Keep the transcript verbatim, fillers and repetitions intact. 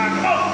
Come on.